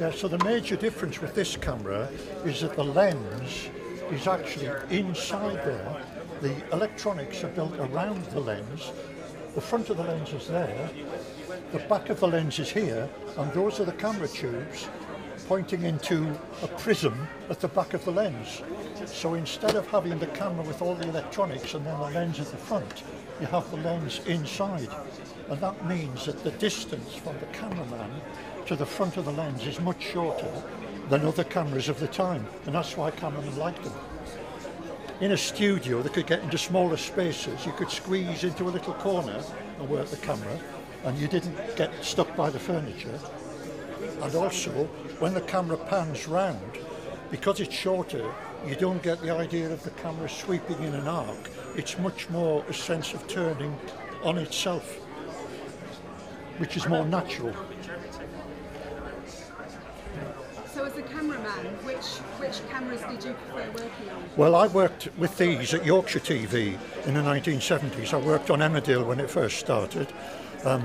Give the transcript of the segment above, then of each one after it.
Yeah, so the major difference with this camera is that the lens is actually inside there. The electronics are built around the lens. The front of the lens is there, the back of the lens is here, and those are the camera tubes pointing into a prism at the back of the lens. So instead of having the camera with all the electronics and then the lens at the front, you have the lens inside. And that means that the distance from the cameraman to the front of the lens is much shorter than other cameras of the time. And that's why cameramen like them. In a studio, they could get into smaller spaces. You could squeeze into a little corner and work the camera, and you didn't get stuck by the furniture. And also, when the camera pans round, because it's shorter, you don't get the idea of the camera sweeping in an arc. It's much more a sense of turning on itself, which is more natural. So as a cameraman, which cameras did you prefer working on? Well, I worked with these at Yorkshire TV in the 1970s. I worked on Emmerdale when it first started.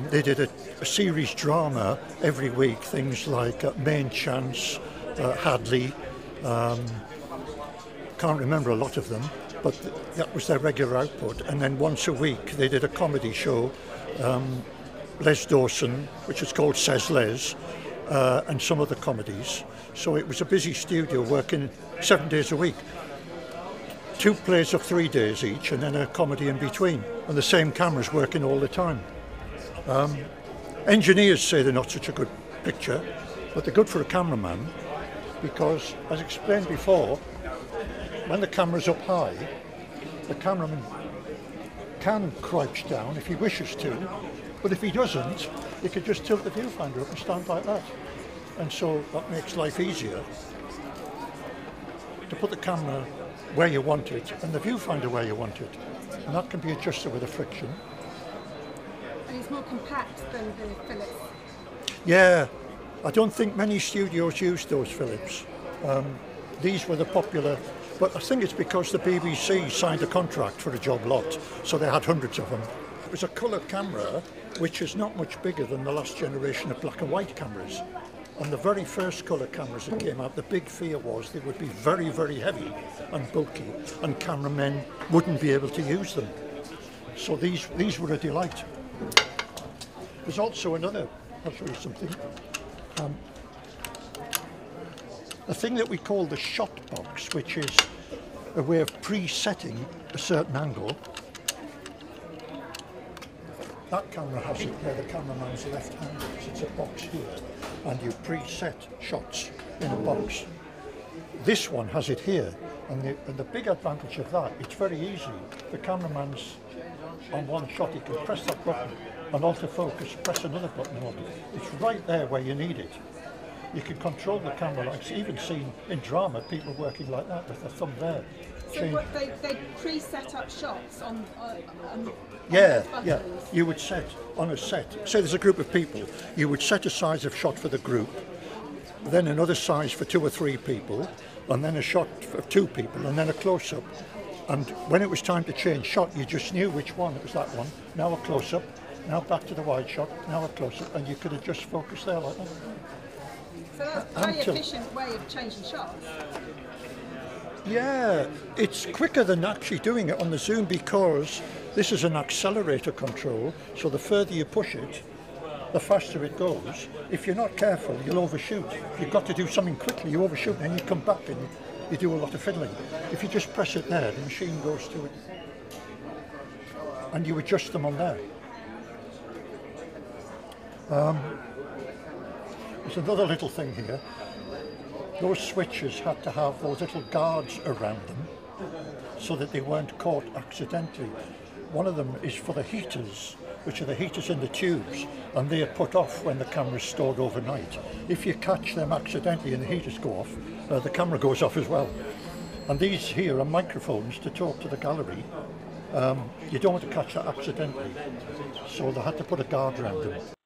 They did a series drama every week, things like Main Chance, Hadley, can't remember a lot of them, but that was their regular output. And then once a week they did a comedy show, Les Dawson, which is called Ces Les, and some other comedies. So it was a busy studio working 7 days a week. 2 plays of 3 days each and then a comedy in between. And the same cameras working all the time. Engineers say they're not such a good picture, but they're good for a cameraman because, as explained before, when the camera's up high, the cameraman can crouch down if he wishes to, but if he doesn't, he could just tilt the viewfinder up and stand like that. And so that makes life easier to put the camera where you want it and the viewfinder where you want it. And that can be adjusted with a friction. And it's more compact than the Philips. Yeah, I don't think many studios use those Philips. These were the popular, but I think it's because the BBC signed a contract for a job lot, so they had hundreds of them. It was a colour camera, which is not much bigger than the last generation of black and white cameras. On the very first colour cameras that came out, the big fear was they would be very, very heavy and bulky, and cameramen wouldn't be able to use them. So these were a delight. There's also another, I'll show you something, a thing that we call the shot box, which is a way of pre-setting a certain angle. That camera has it where the cameraman's left hand is. It's a box here, and you preset shots in a box. This one has it here, and the big advantage of that, it's very easy. The cameraman's on one shot, he can press that button, and alter focus, press another button on it. It's right there where you need it. You can control the camera, like it's even seen in drama, people working like that with their thumb there. So what, they pre-set up shots on yeah, buttons? Yeah, you would set, on a set, say there's a group of people, you would set a size of shot for the group, then another size for 2 or 3 people, and then a shot of 2 people, and then a close-up. And when it was time to change shot, you just knew which one, it was that one, now a close-up, now back to the wide shot, now a close-up, and you could have just focused there like that. So that's a very efficient way of changing shots. Yeah, it's quicker than actually doing it on the zoom because this is an accelerator control, so the further you push it, the faster it goes. If you're not careful, you'll overshoot. If you've got to do something quickly, you overshoot, then you come back and you do a lot of fiddling. If you just press it there, the machine goes to it. And you adjust them on there. There's another little thing here. Those switches had to have those little guards around them so that they weren't caught accidentally. One of them is for the heaters, which are the heaters in the tubes, and they are put off when the camera's stored overnight. If you catch them accidentally and the heaters go off, the camera goes off as well. And these here are microphones to talk to the gallery. You don't want to catch that accidentally, so they had to put a guard around them.